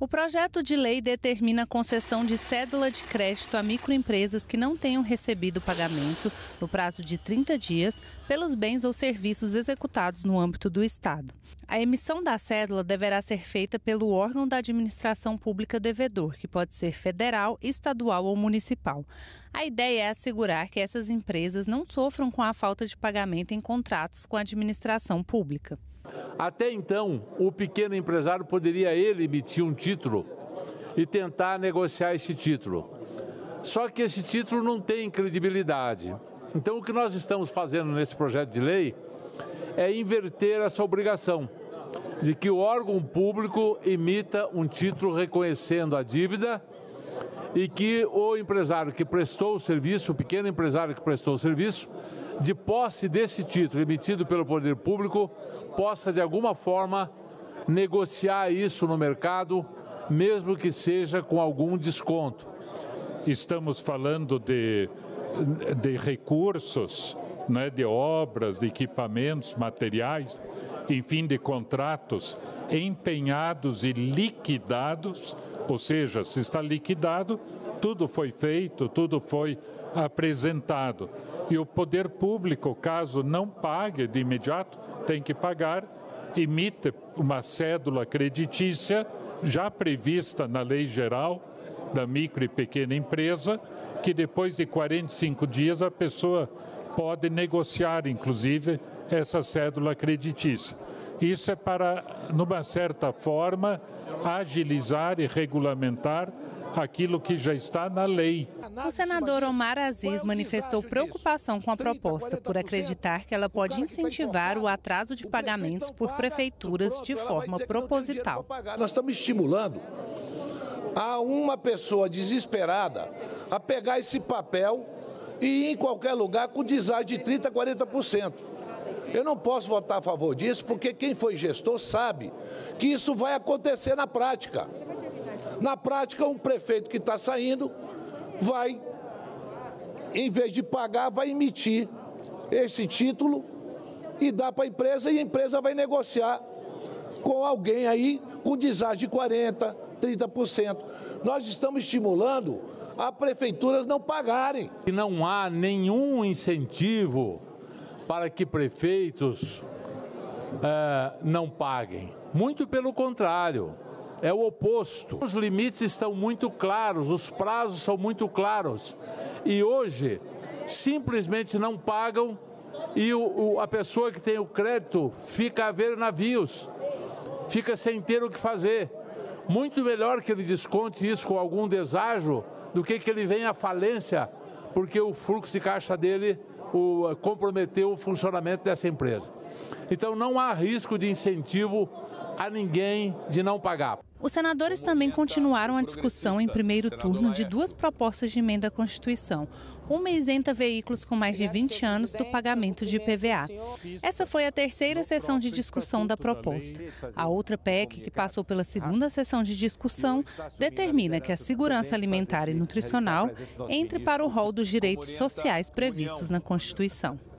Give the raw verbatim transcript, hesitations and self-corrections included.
O projeto de lei determina a concessão de cédula de crédito a microempresas que não tenham recebido pagamento, no prazo de trinta dias, pelos bens ou serviços executados no âmbito do Estado. A emissão da cédula deverá ser feita pelo órgão da administração pública devedor, que pode ser federal, estadual ou municipal. A ideia é assegurar que essas empresas não sofram com a falta de pagamento em contratos com a administração pública. Até então, o pequeno empresário poderia ele emitir um título e tentar negociar esse título. Só que esse título não tem credibilidade. Então, o que nós estamos fazendo nesse projeto de lei é inverter essa obrigação de que o órgão público emita um título reconhecendo a dívida e que o empresário que prestou o serviço, o pequeno empresário que prestou o serviço, de posse desse título emitido pelo poder público, possa de alguma forma negociar isso no mercado, mesmo que seja com algum desconto. Estamos falando de, de recursos, né, de obras, de equipamentos, materiais, enfim, de contratos empenhados e liquidados, ou seja, se está liquidado, tudo foi feito, tudo foi apresentado. E o poder público, caso não pague de imediato, tem que pagar, emite uma cédula creditícia já prevista na Lei Geral da Micro e Pequena Empresa, que depois de quarenta e cinco dias a pessoa pode negociar, inclusive, essa cédula creditícia. Isso é para, numa certa forma, agilizar e regulamentar aquilo que já está na lei. O senador Omar Aziz manifestou preocupação com a proposta por acreditar que ela pode incentivar o atraso de pagamentos por prefeituras de forma proposital. Nós estamos estimulando a uma pessoa desesperada a pegar esse papel e ir em qualquer lugar com deságio de trinta por cento, quarenta por cento. Eu não posso votar a favor disso porque quem foi gestor sabe que isso vai acontecer na prática. Na prática, um prefeito que está saindo vai, em vez de pagar, vai emitir esse título e dá para a empresa e a empresa vai negociar com alguém aí com deságio de quarenta por cento, trinta por cento. Nós estamos estimulando a prefeituras não pagarem. E não há nenhum incentivo para que prefeitos eh, não paguem. Muito pelo contrário. É o oposto. Os limites estão muito claros, os prazos são muito claros. E hoje, simplesmente não pagam e o, o, a pessoa que tem o crédito fica a ver navios, fica sem ter o que fazer. Muito melhor que ele desconte isso com algum deságio do que que ele venha à falência, porque o fluxo de caixa dele o, comprometeu o funcionamento dessa empresa. Então não há risco de incentivo a ninguém de não pagar. Os senadores também continuaram a discussão em primeiro turno de duas propostas de emenda à Constituição. Uma isenta veículos com mais de vinte anos do pagamento de I P V A. Essa foi a terceira sessão de discussão da proposta. A outra P E C, que passou pela segunda sessão de discussão, determina que a segurança alimentar e nutricional entre para o rol dos direitos sociais previstos na Constituição.